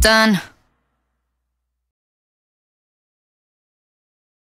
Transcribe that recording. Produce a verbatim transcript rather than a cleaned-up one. done.